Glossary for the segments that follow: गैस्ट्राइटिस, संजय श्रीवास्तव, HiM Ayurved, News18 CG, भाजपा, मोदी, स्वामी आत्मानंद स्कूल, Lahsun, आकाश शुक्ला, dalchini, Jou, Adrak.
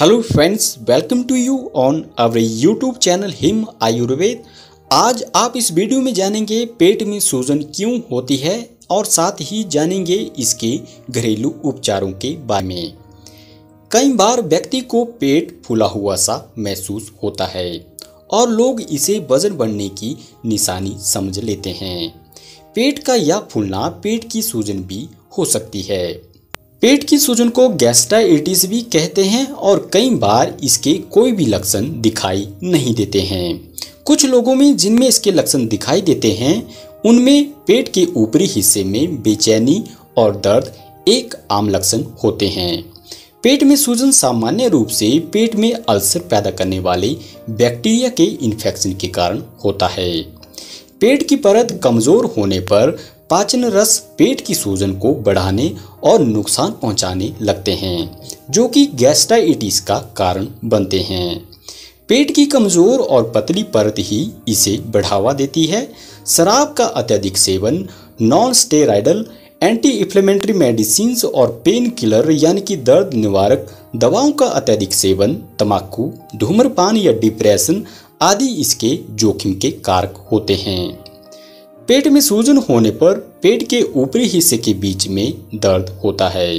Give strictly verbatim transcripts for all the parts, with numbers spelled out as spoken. Hello friends, welcome to you on our YouTube channel Him Ayurveda. आज आप इस वीडियो में जानेंगे पेट में सूजन क्यों होती है और साथ ही जानेंगे इसके घरेलू उपचारों के बारे में। कई बार व्यक्ति को पेट फूला हुआ सा महसूस होता है और लोग इसे वजन बढ़ने की निशानी समझ लेते हैं। पेट का यह फूलना पेट की सूजन भी हो सकती है। पेट की सूजन को गैस्ट्राइटिस भी कहते हैं और कई बार इसके कोई भी लक्षण दिखाई नहीं देते हैं। कुछ लोगों में जिनमें इसके लक्षण दिखाई देते हैं उनमें पेट के ऊपरी हिस्से में बेचैनी और दर्द एक आम लक्षण होते हैं। पेट में सूजन सामान्य रूप से पेट में अल्सर पैदा करने वाले बैक्टीरिया के इन्फेक्शन के कारण होता है। पेट की परत कमजोर होने पर पाचन रस पेट की सूजन को बढ़ाने और नुकसान पहुंचाने लगते हैं, जो कि गैस्ट्राइटिस का कारण बनते हैं। पेट की कमजोर और पतली परत ही इसे बढ़ावा देती है। शराब का अत्यधिक सेवन, non steroidal anti inflammatory medicine और पेन किलर यानी कि दर्द निवारक दवाओं का अत्यधिक सेवन, तम्बाकू, धूम्रपान या डिप्रेशन आदि इसके जोखिम के कारक होते हैं। पेट में सूजन होने पर पेट के ऊपरी हिस्से के बीच में दर्द होता है।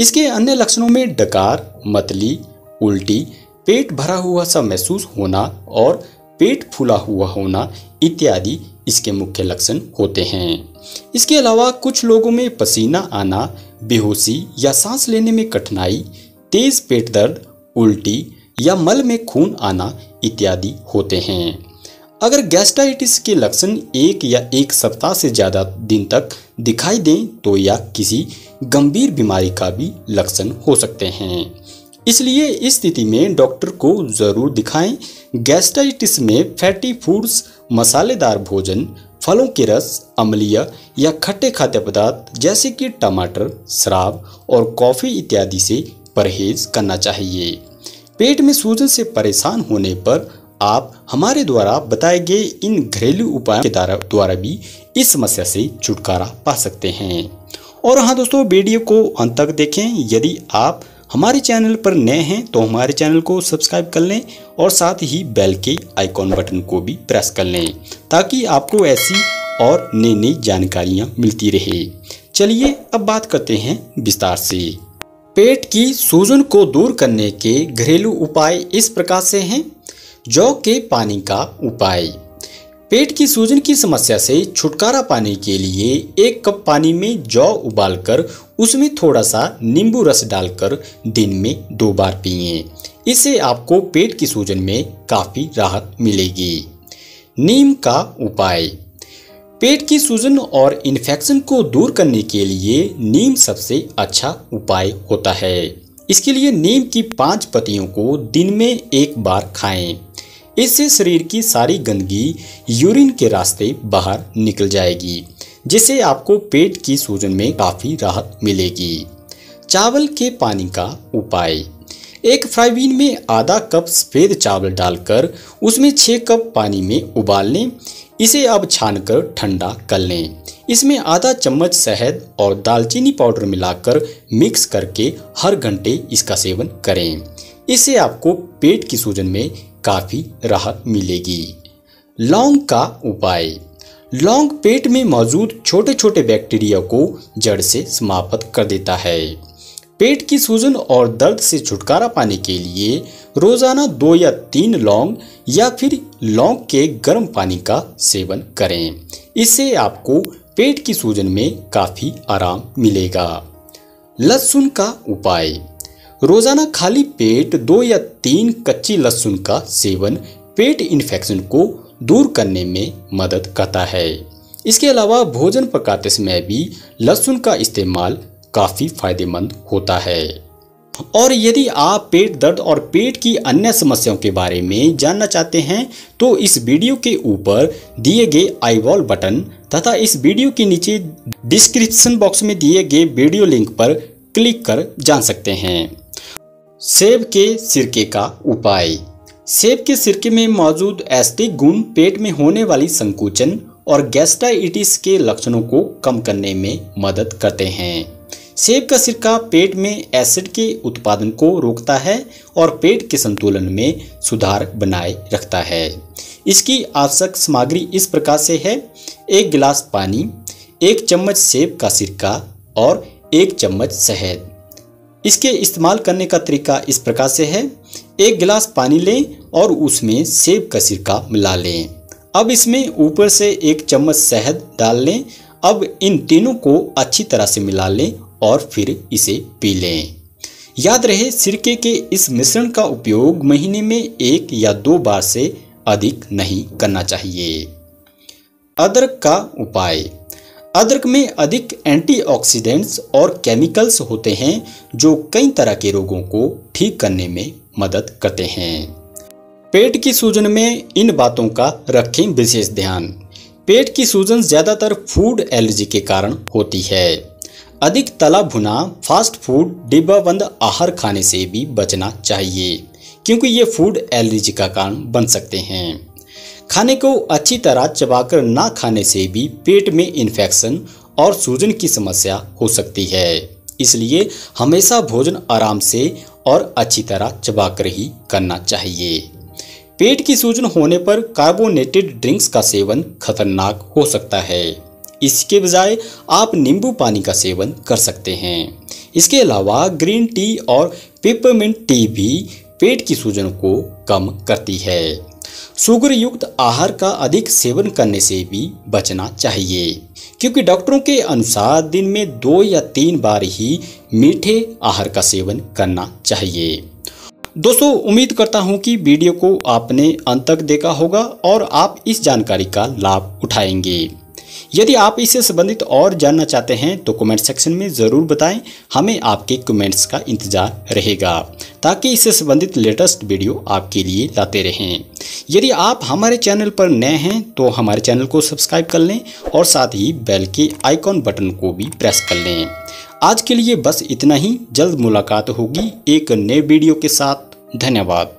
इसके अन्य लक्षणों में डकार, मतली, उल्टी, पेट भरा हुआ सा महसूस होना और पेट फूला हुआ होना इत्यादि इसके मुख्य लक्षण होते हैं। इसके अलावा कुछ लोगों में पसीना आना, बेहोशी या सांस लेने में कठिनाई, तेज पेट दर्द, उल्टी या मल में खून आना इत्यादि होते हैं। अगर गैस्ट्राइटिस के लक्षण एक या एक सप्ताह से ज़्यादा दिन तक दिखाई दें तो यह किसी गंभीर बीमारी का भी लक्षण हो सकते हैं। इसलिए इस स्थिति में डॉक्टर को ज़रूर दिखाएं। गैस्ट्राइटिस में फैटी फूड्स, मसालेदार भोजन, फलों के रस, अम्लीय या खट्टे खाद्य पदार्थ जैसे कि टमाटर, शराब और कॉफ़ी इत्यादि से परहेज करना चाहिए। पेट में सूजन से परेशान होने पर आप हमारे द्वारा बताए गए इन घरेलू उपायों के द्वारा भी इस समस्या से छुटकारा पा सकते हैं। और हाँ दोस्तों, वीडियो को अंत तक देखें। यदि आप हमारे चैनल पर नए हैं तो हमारे चैनल को सब्सक्राइब कर लें और साथ ही बेल के आइकॉन बटन को भी प्रेस कर लें ताकि आपको ऐसी और नई नई जानकारियाँ मिलती रहे। चलिए अब बात करते हैं विस्तार से। पेट की सूजन को दूर करने के घरेलू उपाय इस प्रकार से हैं। जौ के पानी का उपाय। पेट की सूजन की समस्या से छुटकारा पाने के लिए एक कप पानी में जौ उबालकर उसमें थोड़ा सा नींबू रस डालकर दिन में दो बार पिएं। इससे आपको पेट की सूजन में काफ़ी राहत मिलेगी। नीम का उपाय। पेट की सूजन और इन्फेक्शन को दूर करने के लिए नीम सबसे अच्छा उपाय होता है। इसके लिए नीम की पाँच पत्तियों को दिन में एक बार खाएं। इससे शरीर की सारी गंदगी यूरिन के रास्ते बाहर निकल जाएगी, जिससे आपको पेट की सूजन में काफ़ी राहत मिलेगी। चावल के पानी का उपाय। एक फ्राईबीन में आधा कप सफ़ेद चावल डालकर उसमें छः कप पानी में उबाल लें। इसे अब छानकर ठंडा कर लें। इसमें आधा चम्मच शहद और दालचीनी पाउडर मिलाकर मिक्स करके हर घंटे इसका सेवन करें। इससे आपको पेट की सूजन में काफ़ी राहत मिलेगी। लौंग का उपाय। लौंग पेट में मौजूद छोटे छोटे बैक्टीरिया को जड़ से समाप्त कर देता है। पेट की सूजन और दर्द से छुटकारा पाने के लिए रोज़ाना दो या तीन लौंग या फिर लौंग के गर्म पानी का सेवन करें। इससे आपको पेट की सूजन में काफ़ी आराम मिलेगा। लहसुन का उपाय। रोज़ाना खाली पेट दो या तीन कच्ची लहसुन का सेवन पेट इन्फेक्शन को दूर करने में मदद करता है। इसके अलावा भोजन पकाते समय भी लहसुन का इस्तेमाल काफ़ी फायदेमंद होता है। और यदि आप पेट दर्द और पेट की अन्य समस्याओं के बारे में जानना चाहते हैं तो इस वीडियो के ऊपर दिए गए आई बॉल बटन तथा इस वीडियो के नीचे डिस्क्रिप्शन बॉक्स में दिए गए वीडियो लिंक पर क्लिक कर जान सकते हैं। सेब के सिरके का उपाय। सेब के सिरके में मौजूद एसिडिक गुण पेट में होने वाली संकुचन और गैस्ट्राइटिस के लक्षणों को कम करने में मदद करते हैं। सेब का सिरका पेट में एसिड के उत्पादन को रोकता है और पेट के संतुलन में सुधार बनाए रखता है। इसकी आवश्यक सामग्री इस प्रकार से है, एक गिलास पानी, एक चम्मच सेब का सिरका और एक चम्मच शहद। इसके इस्तेमाल करने का तरीका इस प्रकार से है, एक गिलास पानी लें और उसमें सेब का सिरका मिला लें। अब इसमें ऊपर से एक चम्मच शहद डाल लें। अब इन तीनों को अच्छी तरह से मिला लें और फिर इसे पी लें। याद रहे, सिरके के इस मिश्रण का उपयोग महीने में एक या दो बार से अधिक नहीं करना चाहिए। अदरक का उपाय। अदरक में अधिक एंटीऑक्सीडेंट्स और केमिकल्स होते हैं जो कई तरह के रोगों को ठीक करने में मदद करते हैं। पेट की सूजन में इन बातों का रखें विशेष ध्यान। पेट की सूजन ज़्यादातर फूड एलर्जी के कारण होती है। अधिक तला भुना, फास्ट फूड, डिब्बाबंद आहार खाने से भी बचना चाहिए क्योंकि ये फूड एलर्जी का कारण बन सकते हैं। खाने को अच्छी तरह चबाकर ना खाने से भी पेट में इन्फेक्शन और सूजन की समस्या हो सकती है, इसलिए हमेशा भोजन आराम से और अच्छी तरह चबाकर ही करना चाहिए। पेट की सूजन होने पर कार्बोनेटेड ड्रिंक्स का सेवन खतरनाक हो सकता है। इसके बजाय आप नींबू पानी का सेवन कर सकते हैं। इसके अलावा ग्रीन टी और पेपरमिंट टी भी पेट की सूजन को कम करती है। शुगर युक्त आहार का अधिक सेवन करने से भी बचना चाहिए क्योंकि डॉक्टरों के अनुसार दिन में दो या तीन बार ही मीठे आहार का सेवन करना चाहिए। दोस्तों, उम्मीद करता हूं कि वीडियो को आपने अंत तक देखा होगा और आप इस जानकारी का लाभ उठाएंगे। यदि आप इससे संबंधित और जानना चाहते हैं तो कमेंट सेक्शन में ज़रूर बताएं। हमें आपके कमेंट्स का इंतज़ार रहेगा ताकि इससे संबंधित लेटेस्ट वीडियो आपके लिए लाते रहें। यदि आप हमारे चैनल पर नए हैं तो हमारे चैनल को सब्सक्राइब कर लें और साथ ही बेल के आइकॉन बटन को भी प्रेस कर लें। आज के लिए बस इतना ही। जल्द मुलाकात होगी एक नए वीडियो के साथ। धन्यवाद।